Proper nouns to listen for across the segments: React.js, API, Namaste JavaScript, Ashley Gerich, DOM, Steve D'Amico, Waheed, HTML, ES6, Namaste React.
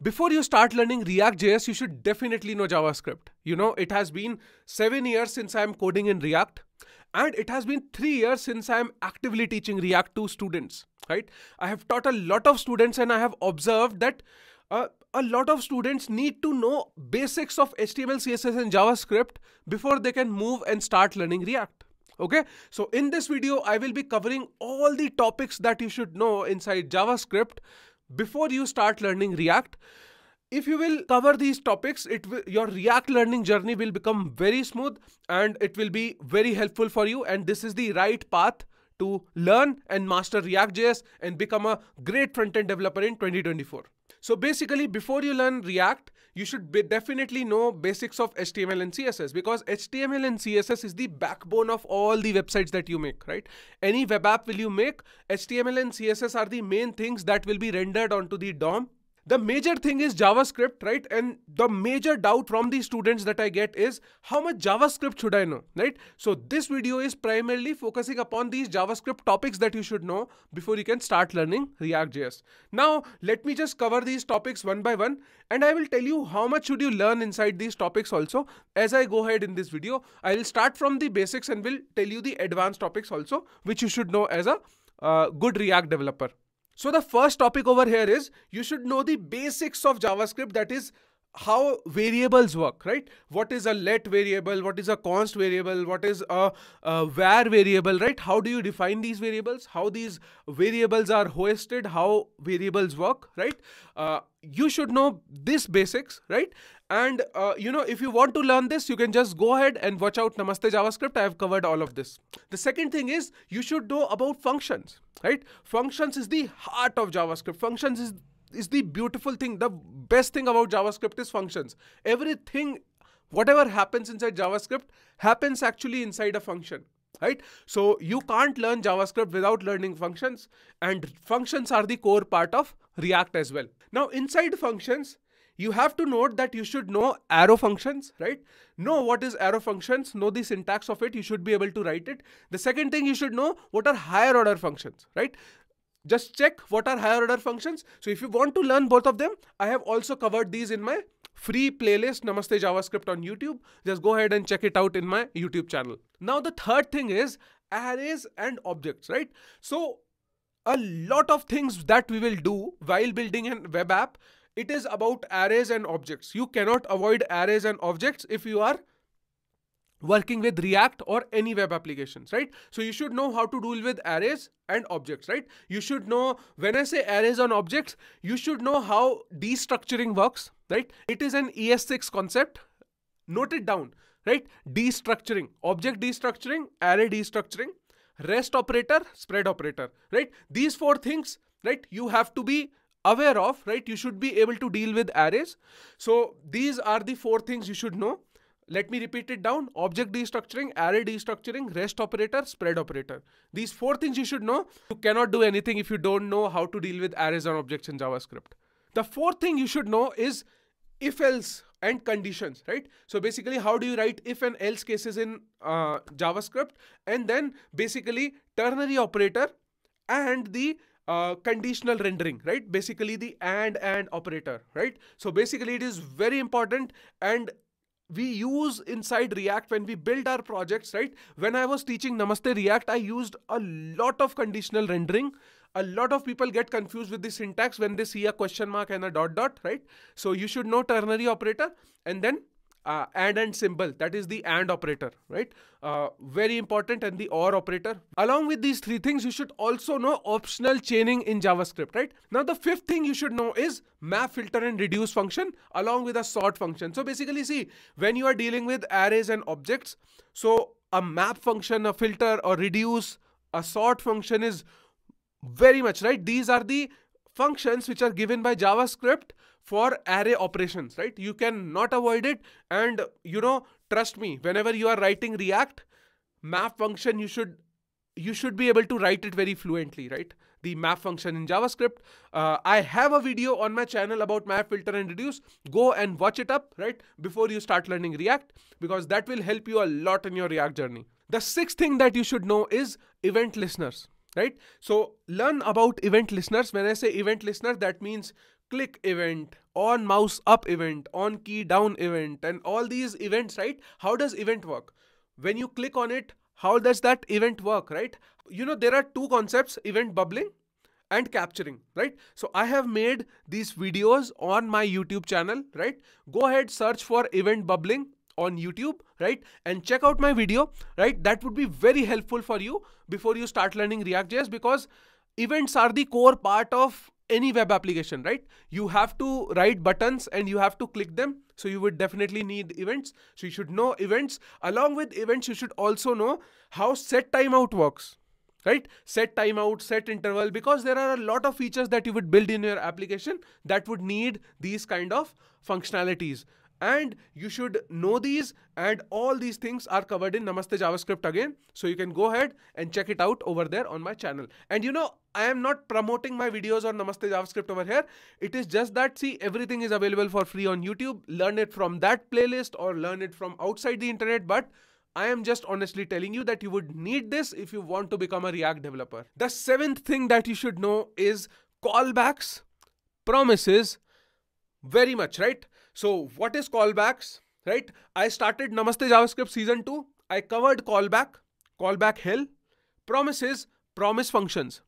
Before you start learning React.js, you should definitely know JavaScript. You know, it has been 7 years since I'm coding in React, and it has been 3 years since I'm actively teaching React to students, right? I have taught a lot of students, and I have observed that a lot of students need to know basics of HTML, CSS, and JavaScript before they can move and start learning React. Okay, so in this video, I will be covering all the topics that you should know inside JavaScript before you start learning React. If you will cover these topics, your React learning journey will become very smooth, and it will be very helpful for you. And this is the right path to learn and master React.js and become a great front-end developer in 2024. So basically, before you learn React, you should definitely know basics of HTML and CSS, because HTML and CSS is the backbone of all the websites that you make, right? Any web app will you make, HTML and CSS are the main things that will be rendered onto the DOM. The major thing is JavaScript, right? And the major doubt from the students that I get is, how much JavaScript should I know, right? So this video is primarily focusing upon these JavaScript topics that you should know before you can start learning React.js. Now, let me just cover these topics one by one, and I will tell you how much should you learn inside these topics also. As I go ahead in this video, I will start from the basics and will tell you the advanced topics also, which you should know as a good React developer. So the first topic over here is, you should know the basics of JavaScript, that is how variables work, right? What is a let variable? What is a const variable? What is a var variable, right? How do you define these variables? How these variables are hosted? How variables work, right? You should know this basics, right? And you know, if you want to learn this, you can just go ahead and watch out Namaste JavaScript. I have covered all of this. The second thing is, you should know about functions, right? Functions is the heart of JavaScript. Functions is the beautiful thing. The best thing about JavaScript is functions. Everything, whatever happens inside JavaScript happens actually inside a function, right? So you can't learn JavaScript without learning functions, and functions are the core part of React as well. Now inside functions, you have to note that you should know arrow functions, right? Know what is arrow functions, know the syntax of it, you should be able to write it. The second thing you should know, what are higher order functions, right? Just check what are higher order functions. So if you want to learn both of them, I have also covered these in my free playlist Namaste JavaScript on YouTube. Just go ahead and check it out in my YouTube channel. Now the third thing is arrays and objects, right? So a lot of things that we will do while building a web app, it is about arrays and objects. You cannot avoid arrays and objects if you are working with React or any web applications, right? So you should know how to deal with arrays and objects, right? You should know, when I say arrays and objects, you should know how destructuring works, right? It is an ES6 concept. Note it down, right? Destructuring, object destructuring, array destructuring, rest operator, spread operator, right? These four things, right? You have to be aware of, right? You should be able to deal with arrays. So these are the four things you should know. Let me repeat it down. Object destructuring, array destructuring, rest operator, spread operator. These four things you should know. You cannot do anything if you don't know how to deal with arrays and objects in JavaScript. The fourth thing you should know is if else and conditions, right? So basically, how do you write if and else cases in JavaScript? And then basically ternary operator and the conditional rendering, right? Basically the and operator, right? So basically it is very important, and we use inside React when we build our projects, right? When I was teaching Namaste React, I used a lot of conditional rendering. A lot of people get confused with the syntax when they see a question mark and a dot dot, right? So you should know ternary operator, and then and symbol, that is the and operator, right? Very important, and the or operator. Along with these three things, you should also know optional chaining in JavaScript, right? Now the fifth thing you should know is map, filter and reduce function, along with a sort function. So basically, see, when you are dealing with arrays and objects, so a map function, a filter or reduce, a sort function is very much, right? These are the functions which are given by JavaScript for array operations, right? You cannot avoid it. And you know, trust me, whenever you are writing React, map function, you should be able to write it very fluently, right? The map function in JavaScript. I have a video on my channel about map, filter and reduce. Go and watch it up, right? Before you start learning React, because that will help you a lot in your React journey. The sixth thing that you should know is event listeners, right? So learn about event listeners. When I say event listener, that means click event, on mouse up event, on key down event, and all these events, right? How does event work? When you click on it, how does that event work, right? You know, there are two concepts, event bubbling and capturing, right? So I have made these videos on my YouTube channel, right? Go ahead, search for event bubbling on YouTube, right? And check out my video, right? That would be very helpful for you before you start learning React.js, because events are the core part of any web application, right? You have to write buttons and you have to click them. So you would definitely need events. So you should know events. Along with events, you should also know how set timeout works, right? Set timeout, set interval, because there are a lot of features that you would build in your application that would need these kind of functionalities. And you should know these, and all these things are covered in Namaste JavaScript again. So you can go ahead and check it out over there on my channel. And you know, I am not promoting my videos on Namaste JavaScript over here. It is just that, see, everything is available for free on YouTube. Learn it from that playlist or learn it from outside the internet. But I am just honestly telling you that you would need this if you want to become a React developer. The seventh thing that you should know is callbacks, promises, very much, right? So what is callbacks, right? I started Namaste JavaScript season 2. I covered callback, callback hell, promises, promise functions.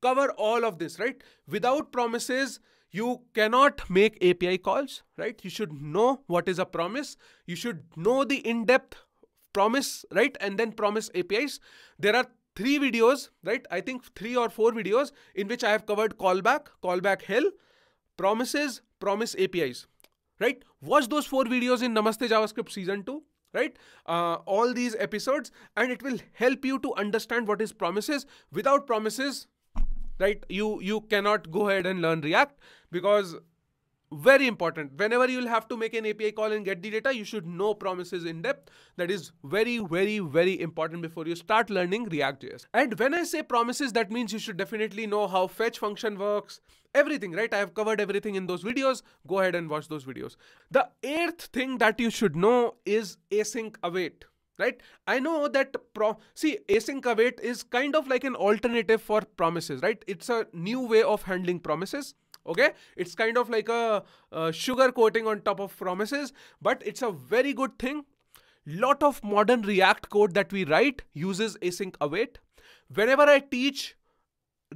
Cover all of this, right? Without promises, you cannot make API calls, right? You should know what is a promise. You should know the in-depth promise, right? And then promise APIs. There are 3 videos, right? I think 3 or 4 videos in which I have covered callback, callback hell, promises, promise APIs, right? Watch those 4 videos in Namaste JavaScript season 2, right? All these episodes, and it will help you to understand what is promises. Without promises, right, you cannot go ahead and learn React, because very important, whenever you'll have to make an API call and get the data, you should know promises in depth. That is very, very, very important before you start learning React.js. And when I say promises, that means you should definitely know how fetch function works, everything, right? I have covered everything in those videos. Go ahead and watch those videos. The 8th thing that you should know is async await, right? I know that async await is kind of like an alternative for promises, right? It's a new way of handling promises. Okay, it's kind of like a sugar coating on top of promises, but it's a very good thing. Lot of modern React code that we write uses async await. Whenever I teach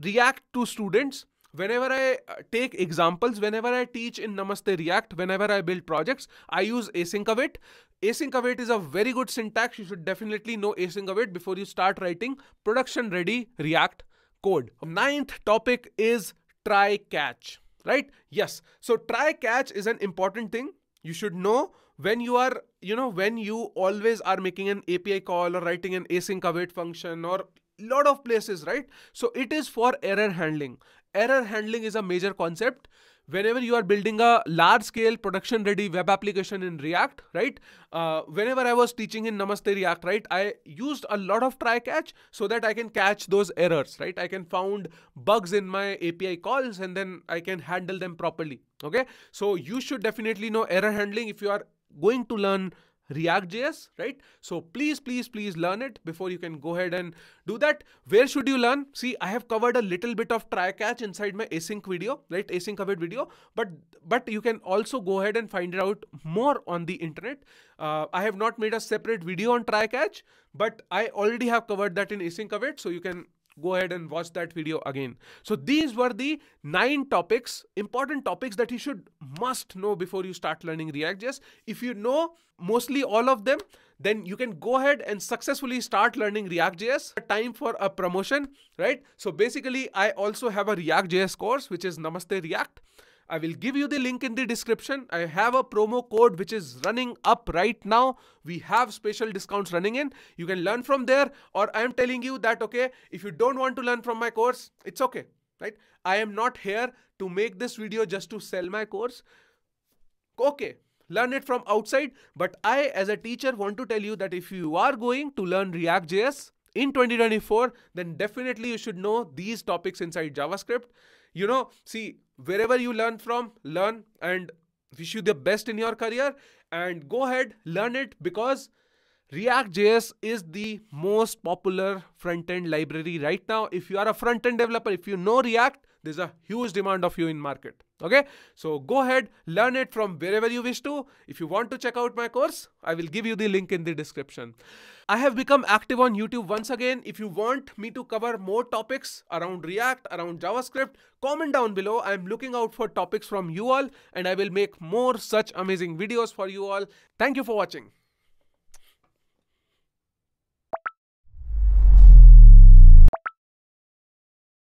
React to students, whenever I take examples, whenever I teach in Namaste React, whenever I build projects, I use async await. Async await is a very good syntax. You should definitely know async await before you start writing production ready React code. 9th topic is try catch, right? Yes. So try catch is an important thing. You should know when you are, you know, when you always are making an API call or writing an async await function or lot of places, right? So it is for error handling. Error handling is a major concept. Whenever you are building a large scale production ready web application in React, right? Whenever I was teaching in Namaste React, right, I used a lot of try catch so that I can catch those errors, right? I can find bugs in my API calls and then I can handle them properly. Okay. So you should definitely know error handling if you are going to learn React.js, right? So please, please, please learn it before you can go ahead and do that. Where should you learn? See, I have covered a little bit of try catch inside my async video, right? Async await video, but you can also go ahead and find it out more on the internet. I have not made a separate video on try catch, but I already have covered that in async await. So you can go ahead and watch that video again. So these were the 9 topics, important topics that you must know before you start learning React.js. If you know mostly all of them, then you can go ahead and successfully start learning React.js. Time for a promotion, right? So basically I also have a React.js course, which is Namaste React. I will give you the link in the description. I have a promo code which is running up right now. We have special discounts running in. You can learn from there, or I am telling you that, okay, if you don't want to learn from my course, it's okay, right? I am not here to make this video just to sell my course. Okay, learn it from outside. But I, as a teacher, want to tell you that if you are going to learn React.js in 2024, then definitely you should know these topics inside JavaScript. You know, see, wherever you learn from, learn, and wish you the best in your career, and go ahead, learn it, because React.js is the most popular front-end library right now. If you are a front-end developer, if you know React, there's a huge demand of you in market. Okay, so go ahead, learn it from wherever you wish to. If you want to check out my course, I will give you the link in the description. I have become active on YouTube once again. If you want me to cover more topics around React, around JavaScript, comment down below. I'm looking out for topics from you all, and I will make more such amazing videos for you all. Thank you for watching.